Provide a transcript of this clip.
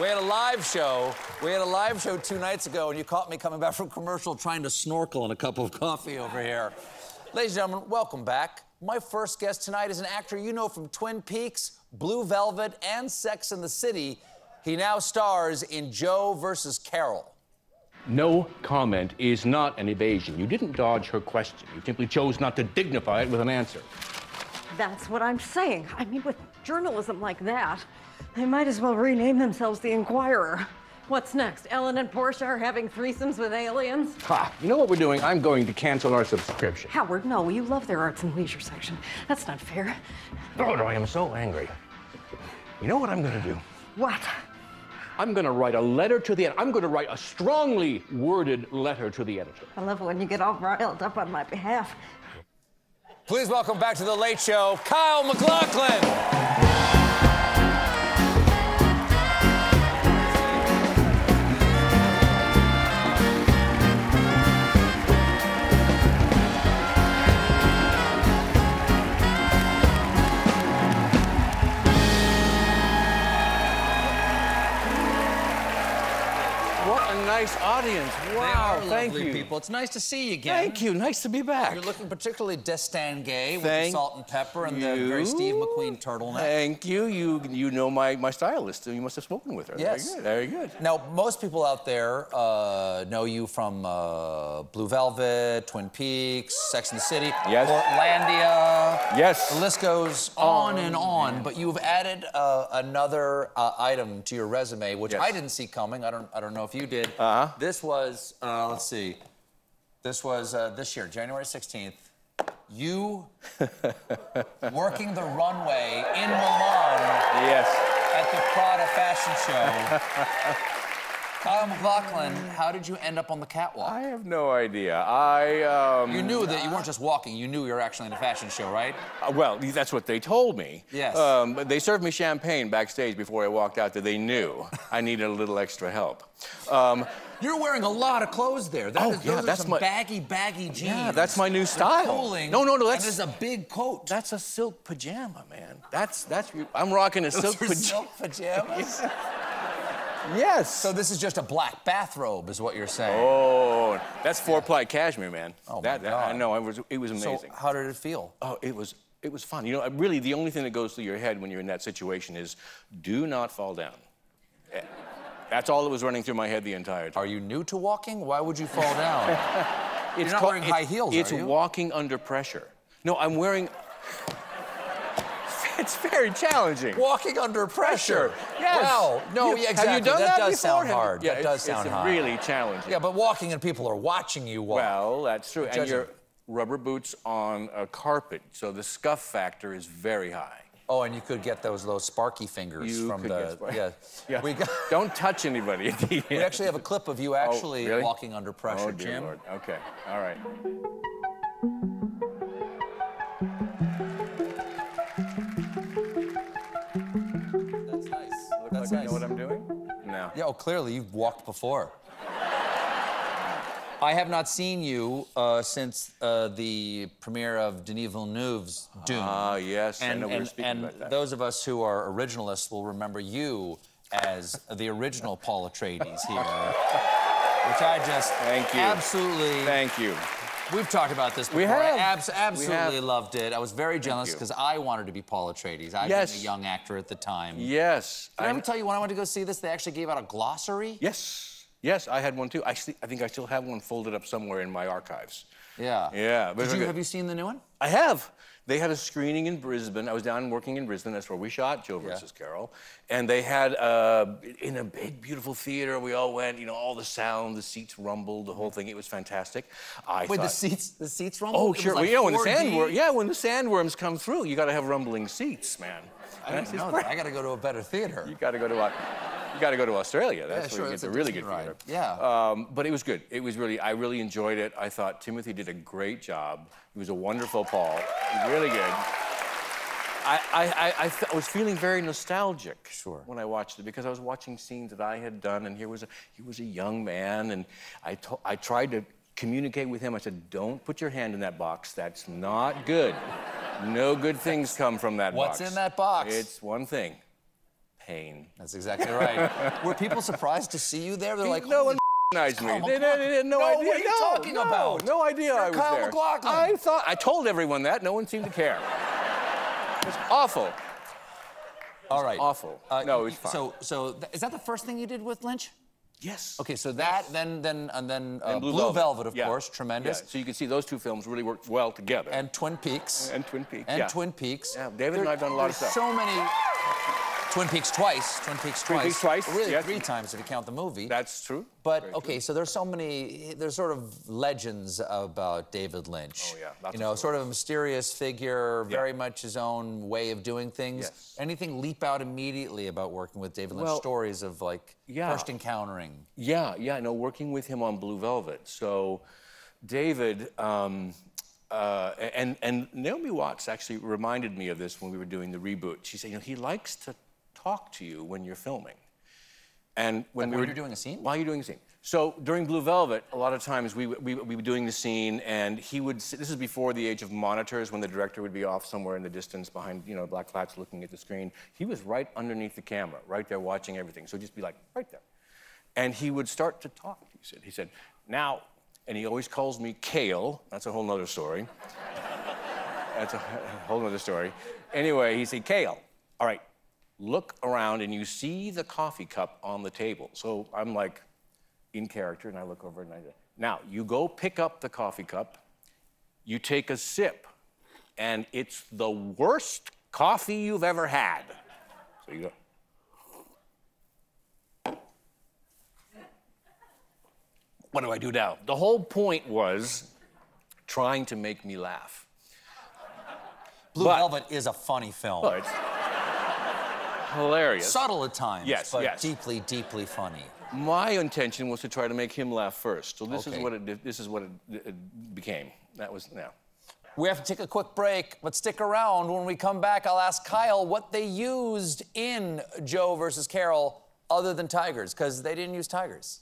We had a live show 2 nights ago, and you caught me coming back from commercial trying to snorkel in a cup of coffee over here. Ladies and gentlemen, welcome back. My first guest tonight is an actor you know from Twin Peaks, Blue Velvet, and Sex in the City. He now stars in Joe vs. Carole. No comment is not an evasion. You didn't dodge her question. You simply chose not to dignify it with an answer. That's what I'm saying. I mean, with journalism like that, they might as well rename themselves The Inquirer. What's next? Ellen and Portia are having threesomes with aliens? Ha! You know what we're doing? I'm going to cancel our subscription. Howard, no. You love their arts and leisure section. That's not fair. Oh, no, I am so angry. You know what I'm going to do? What? I'm going to write a letter to the editor. I'm going to write a strongly worded letter to the editor. I love it when you get all riled up on my behalf. Please welcome back to The Late Show, Kyle MacLachlan. Nice audience. Wow, thank you. People. It's nice to see you again. Thank you. Nice to be back. You're looking particularly distingué with the salt and pepper and the very Steve McQueen turtleneck. Thank you. You know my stylist. You must have spoken with her. Yes. Very good. Very good. Now, most people out there know you from Blue Velvet, Twin Peaks, Sex and the City, yes. Portlandia. Yes. The list goes on and on. But you've added another item to your resume, which I didn't see coming. I don't know if you did. This was, let's see, this was this year, January 16th, you working the runway in Milan at the Prada fashion show. Kyle MacLachlan, how did you end up on the catwalk? I have no idea. You knew that you weren't just walking. You knew you were actually in a fashion show, right? Well, that's what they told me. Yes. They served me champagne backstage before I walked out there. They knew I needed a little extra help. You're wearing a lot of clothes there. Those are some baggy jeans. Yeah, that's my new style. Cooling, no, that's... And there's a big coat. That's a silk pajama, man. That's... I'm rocking a silk pajama. Silk pajamas? Yes. So this is just a black bathrobe, is what you're saying. Oh, that's 4-ply cashmere, man. Oh, my God. I know. It was amazing. So how did it feel? Oh, it was fun. You know, really, the only thing that goes through your head when you're in that situation is, do not fall down. That's all that was running through my head the entire time. Are you new to walking? Why would you fall down? You're not wearing high heels, are you? It's walking under pressure. No, I'm wearing... It's very challenging. Walking under pressure. Yes. Wow. No, exactly. Have you done that does before? Sound hard. Yeah, that does sound hard. It's really challenging. Yeah, but walking and people are watching you walk. Well, that's true. And your rubber boots on a carpet, so the scuff factor is very high. Oh, and you could get those sparky fingers from the... Yeah. Don't touch anybody. We actually have a clip of you actually walking under pressure, dear Jim. Lord. Okay. All right. Nice. You know what I'm doing? No. Yeah, clearly you've walked before. I have not seen you since the premiere of Denis Villeneuve's Dune. Ah, yes. And, I know we were speaking about that. And those of us who are originalists will remember you as the original Paul Atreides here, which I just absolutely... Thank you. We've talked about this before. We have. I absolutely loved it. I was very jealous because I wanted to be Paul Atreides. I was a young actor at the time. Yes. Did I ever tell you when I went to go see this, they actually gave out a glossary? Yes. Yes, I had one too. I think I still have one folded up somewhere in my archives. Yeah. Yeah. Have you seen the new one? I have. They had a screening in Brisbane. I was down working in Brisbane. That's where we shot Joe vs. Carole. And they had, in a big, beautiful theater, we all went, you know, all the sound, the seats rumbled, the whole thing. It was fantastic. Wait, the seats rumbled? Oh, sure. Like well, you know, when the sandworms come through, you got to have rumbling seats, man. I didn't know that. I got to go to a better theater. You got to go to a... You got to go to Australia. That's where you get the really good theater. Yeah. But it was good. It was I really enjoyed it. I thought Timothy did a great job. He was a wonderful Paul. He was really good. I was feeling very nostalgic when I watched it because I was watching scenes that I had done, and he was a young man, and I tried to communicate with him. I said, "Don't put your hand in that box. That's not good. No good things come from that box." What's in that box? It's one thing. pain. That's exactly right. Were people surprised to see you there? They're like, no one recognized me. They had no idea. What are you talking about? No idea I was there. Kyle MacLachlan. I thought I told everyone that. No one seemed to care. It was awful. All right. Awful. No, it was fine. So is that the first thing you did with Lynch? Yes. Okay, so that, then Blue Velvet, of course, tremendous. Yeah. So you can see those two films really worked well together. And Twin Peaks. And Twin Peaks. And Twin Peaks. Yeah, David and I have done a lot of stuff. So many. Twin Peaks twice. Twin Peaks twice. Really, yes. 3 times if you count the movie. That's true. But Very true. So there's so many. There's sort of legends about David Lynch. Oh yeah. Sort of a mysterious figure, very much his own way of doing things. Yes. Anything leap out immediately about working with David Lynch? Stories of like first encountering. No, working with him on Blue Velvet. So, David. And Naomi Watts actually reminded me of this when we were doing the reboot. She said, he likes to talk to you when you're filming. And when we were doing a scene? While you're doing a scene. So during Blue Velvet, a lot of times we were doing the scene and he would, this is before the age of monitors when the director would be off somewhere in the distance behind, black flats looking at the screen. He was right underneath the camera, right there watching everything. So he'd just be like, right there. And he would start to talk, he said, now, and he always calls me Kale. That's a whole nother story. That's a whole nother story. Anyway, he said, Kale, all right, look around and you see the coffee cup on the table. So I'm like in character and I look over and I say, now you go pick up the coffee cup, you take a sip and it's the worst coffee you've ever had. So you go, what do I do now? The whole point was trying to make me laugh. Blue Velvet is a funny film. Well, it's hilarious. Subtle at times, but deeply, deeply funny. My intention was to try to make him laugh first. So this is what it became. That was We have to take a quick break, but stick around. When we come back, I'll ask Kyle what they used in Joe vs. Carole other than tigers, because they didn't use tigers.